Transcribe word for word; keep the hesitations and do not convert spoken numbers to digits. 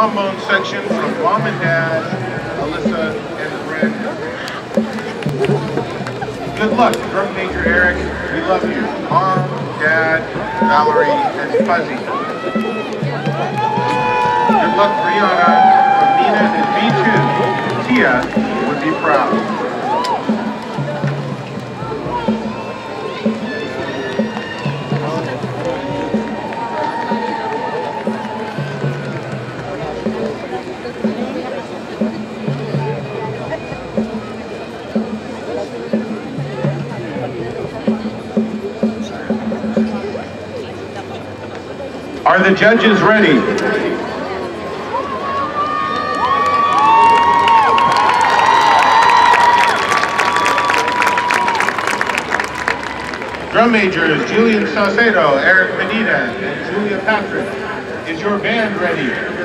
Trombone section from Mom and Dad, Alyssa and Brandon. Good luck, drum major Eric. We love you. Mom, Dad, Valerie, and Fuzzy. Good luck, Brianna, from Nina and B two. Tia would be proud. Are the judges ready? Drum majors Julian Saucedo, Eric Medina, and Julia Patrick. Is your band ready?